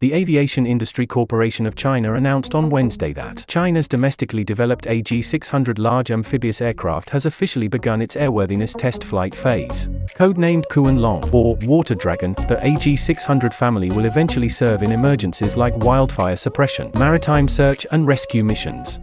The Aviation Industry Corporation of China announced on Wednesday that China's domestically developed AG-600 large amphibious aircraft has officially begun its airworthiness test flight phase. Codenamed Kunlong, or Water Dragon, the AG-600 family will eventually serve in emergencies like wildfire suppression, maritime search and rescue missions.